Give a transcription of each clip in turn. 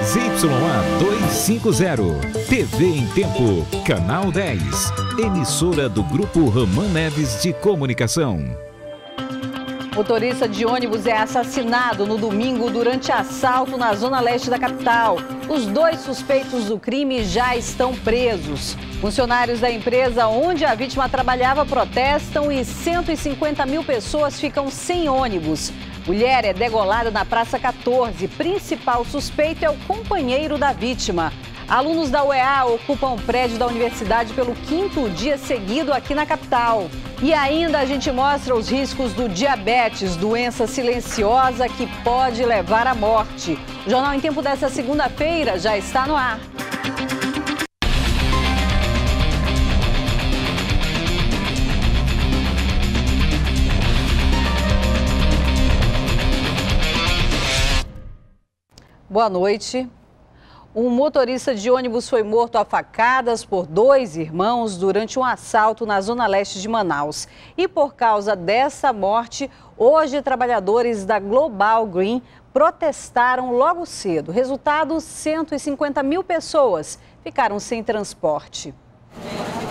ZYA 250, TV em Tempo, Canal 10, emissora do Grupo Ramã Neves de Comunicação. Motorista de ônibus é assassinado no domingo durante assalto na zona leste da capital. Os dois suspeitos do crime já estão presos. Funcionários da empresa onde a vítima trabalhava protestam e 150 mil pessoas ficam sem ônibus. Mulher é degolada na Praça 14. Principal suspeito é o companheiro da vítima. Alunos da UEA ocupam o prédio da universidade pelo 5º dia seguido aqui na capital. E ainda a gente mostra os riscos do diabetes, doença silenciosa que pode levar à morte. O Jornal em Tempo dessa segunda-feira já está no ar. Boa noite. Um motorista de ônibus foi morto a facadas por dois irmãos durante um assalto na zona leste de Manaus. E por causa dessa morte, hoje trabalhadores da Global Green protestaram logo cedo. Resultado, 150 mil pessoas ficaram sem transporte.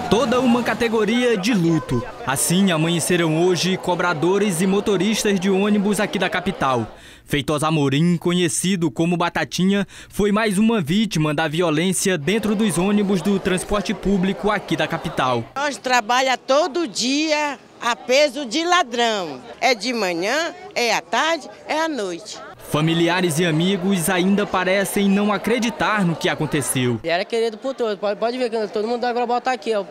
Toda uma categoria de luto. Assim amanheceram hoje cobradores e motoristas de ônibus aqui da capital. Feitosa Amorim, conhecido como Batatinha, foi mais uma vítima da violência dentro dos ônibus do transporte público aqui da capital. Nós trabalhamos todo dia a peso de ladrão. É de manhã, é à tarde, é à noite. Familiares e amigos ainda parecem não acreditar no que aconteceu. Era querido por todos, pode ver que todo mundo da Global está aqui, ó,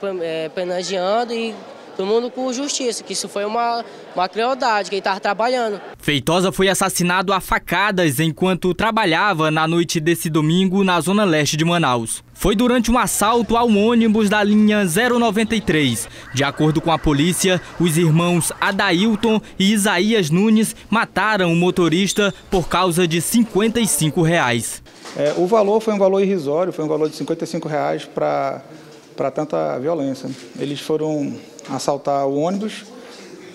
penagiando e todo mundo com justiça, que isso foi uma crueldade, quem estava trabalhando. Feitosa foi assassinado a facadas enquanto trabalhava na noite desse domingo na zona leste de Manaus. Foi durante um assalto ao ônibus da linha 093. De acordo com a polícia, os irmãos Adailton e Isaías Nunes mataram o motorista por causa de R$ 55. O valor foi um valor irrisório, foi um valor de R$ 55 para tanta violência. Eles foram assaltar o ônibus,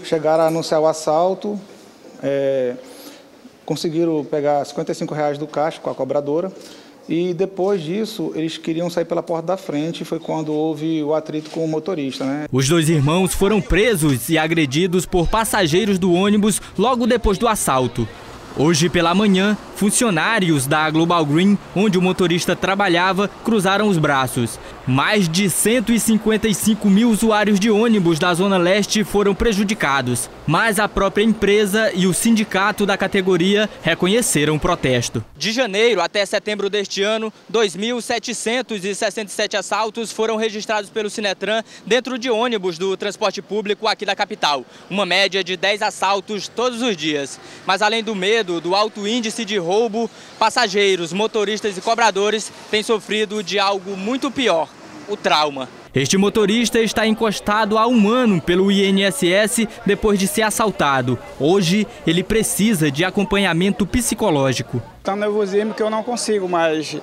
chegaram a anunciar o assalto, conseguiram pegar R$ 55 do caixa com a cobradora e depois disso eles queriam sair pela porta da frente, foi quando houve o atrito com o motorista, né? Os dois irmãos foram presos e agredidos por passageiros do ônibus logo depois do assalto. Hoje pela manhã, funcionários da Global Green, onde o motorista trabalhava, cruzaram os braços. Mais de 155 mil usuários de ônibus da Zona Leste foram prejudicados, mas a própria empresa e o sindicato da categoria reconheceram o protesto. De janeiro até setembro deste ano, 2.767 assaltos foram registrados pelo Cinetran dentro de ônibus do transporte público aqui da capital. Uma média de 10 assaltos todos os dias. Mas além do medo do alto índice de roubo, passageiros, motoristas e cobradores têm sofrido de algo muito pior: o trauma. Este motorista está encostado há um ano pelo INSS depois de ser assaltado. Hoje ele precisa de acompanhamento psicológico. Tá nervosismo que eu não consigo mais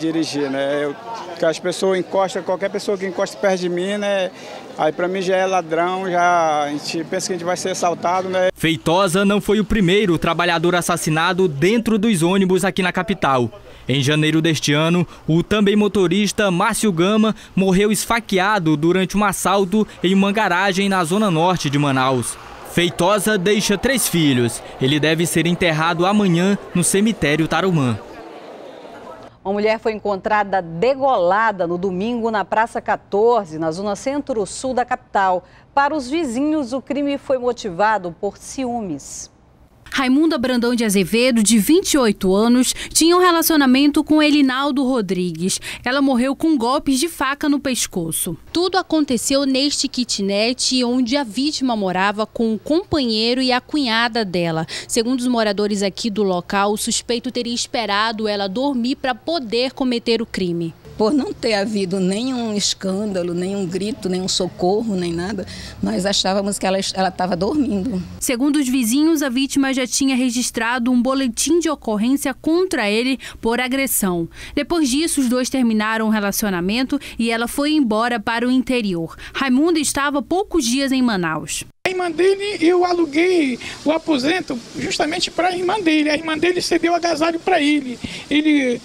dirigir, né? Porque as pessoas encostam, qualquer pessoa que encosta perto de mim, né? Aí para mim já é ladrão, já a gente pensa que a gente vai ser assaltado, né? Feitosa não foi o primeiro trabalhador assassinado dentro dos ônibus aqui na capital. Em janeiro deste ano, o também motorista Márcio Gama morreu esfaqueado durante um assalto em uma garagem na zona norte de Manaus. Feitosa deixa 3 filhos. Ele deve ser enterrado amanhã no cemitério Tarumã. Uma mulher foi encontrada degolada no domingo na Praça 14, na zona centro-sul da capital. Para os vizinhos, o crime foi motivado por ciúmes. Raimunda Brandão de Azevedo, de 28 anos, tinha um relacionamento com Elinaldo Rodrigues. Ela morreu com golpes de faca no pescoço. Tudo aconteceu neste kitnet onde a vítima morava com o companheiro e a cunhada dela. Segundo os moradores aqui do local, o suspeito teria esperado ela dormir para poder cometer o crime. por não ter havido nenhum escândalo, nenhum grito, nenhum socorro, nem nada, nós achávamos que ela estava dormindo. Segundo os vizinhos, a vítima já tinha registrado um boletim de ocorrência contra ele por agressão. Depois disso, os dois terminaram o relacionamento e ela foi embora para o interior. Raimunda estava há poucos dias em Manaus. A irmã dele, eu aluguei o aposento justamente para a irmã dele. A irmã dele cedeu agasalho para ele. Ele,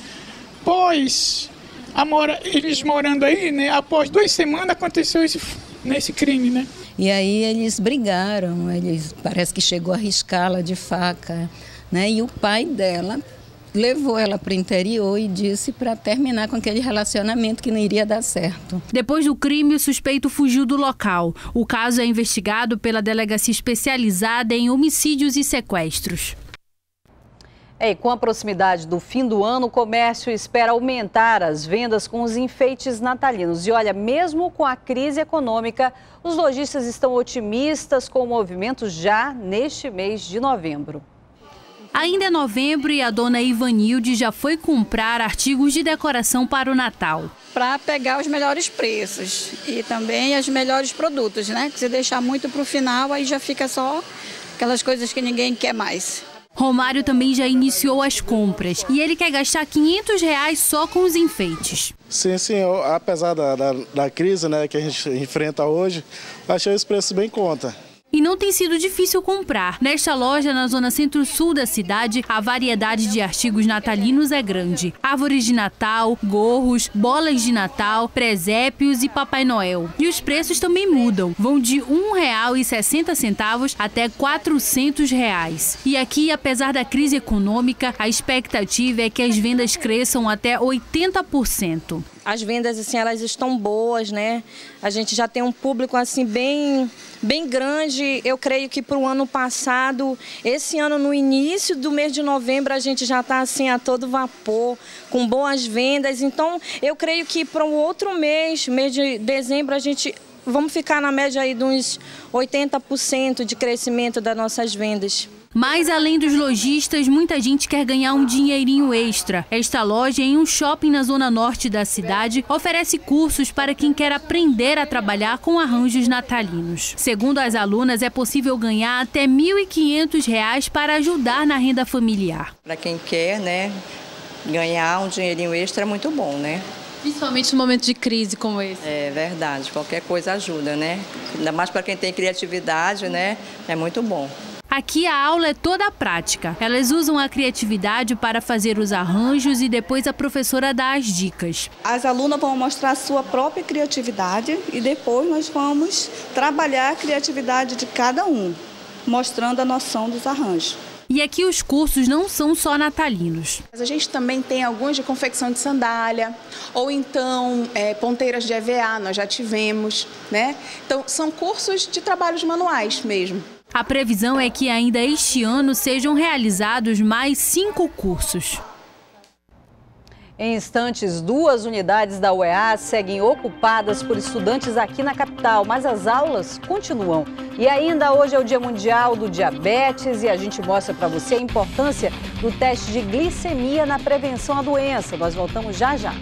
eles morando aí, né, após 2 semanas aconteceu esse crime, né? E aí eles brigaram, parece que chegou a riscá-la de faca, né? E o pai dela levou ela para o interior e disse para terminar com aquele relacionamento que não iria dar certo. Depois do crime, o suspeito fugiu do local. O caso é investigado pela Delegacia Especializada em Homicídios e Sequestros. E com a proximidade do fim do ano, o comércio espera aumentar as vendas com os enfeites natalinos. E olha, mesmo com a crise econômica, os lojistas estão otimistas com o movimento já neste mês de novembro. Ainda é novembro e a dona Ivanilde já foi comprar artigos de decoração para o Natal. Para pegar os melhores preços e também os melhores produtos, né? Que se deixar muito para o final, aí já fica só aquelas coisas que ninguém quer mais. Romário também já iniciou as compras e ele quer gastar R$500 só com os enfeites. Sim, sim, apesar da crise, né, que a gente enfrenta hoje, achei esse preço bem em conta. E não tem sido difícil comprar. Nesta loja, na zona centro-sul da cidade, a variedade de artigos natalinos é grande. Árvores de Natal, gorros, bolas de Natal, presépios e Papai Noel. E os preços também mudam. Vão de R$ 1,60 até R$ 400. E aqui, apesar da crise econômica, a expectativa é que as vendas cresçam até 80%. As vendas, assim, elas estão boas, né? A gente já tem um público, assim, bem grande. Eu creio que para o ano passado, esse ano, no início do mês de novembro, a gente já está, assim, a todo vapor, com boas vendas. Então, eu creio que para o outro mês, mês de dezembro, a gente... Vamos ficar na média aí de uns 80% de crescimento das nossas vendas. Mas além dos lojistas, muita gente quer ganhar um dinheirinho extra. Esta loja, em um shopping na zona norte da cidade, oferece cursos para quem quer aprender a trabalhar com arranjos natalinos. Segundo as alunas, é possível ganhar até R$ 1.500 para ajudar na renda familiar. Para quem quer, né, ganhar um dinheirinho extra é muito bom, né? Principalmente no momento de crise como esse. É verdade, qualquer coisa ajuda, né? Ainda mais para quem tem criatividade, né? É muito bom. Aqui a aula é toda prática. Elas usam a criatividade para fazer os arranjos e depois a professora dá as dicas. As alunas vão mostrar a sua própria criatividade e depois nós vamos trabalhar a criatividade de cada um, mostrando a noção dos arranjos. E aqui os cursos não são só natalinos. A gente também tem alguns de confecção de sandália, ou então ponteiras de EVA, nós já tivemos, né? Então, são cursos de trabalhos manuais mesmo. A previsão é que ainda este ano sejam realizados mais 5 cursos. Em instantes, 2 unidades da UEA seguem ocupadas por estudantes aqui na capital, mas as aulas continuam. E ainda hoje é o Dia Mundial do Diabetes e a gente mostra para você a importância do teste de glicemia na prevenção à doença. Nós voltamos já já.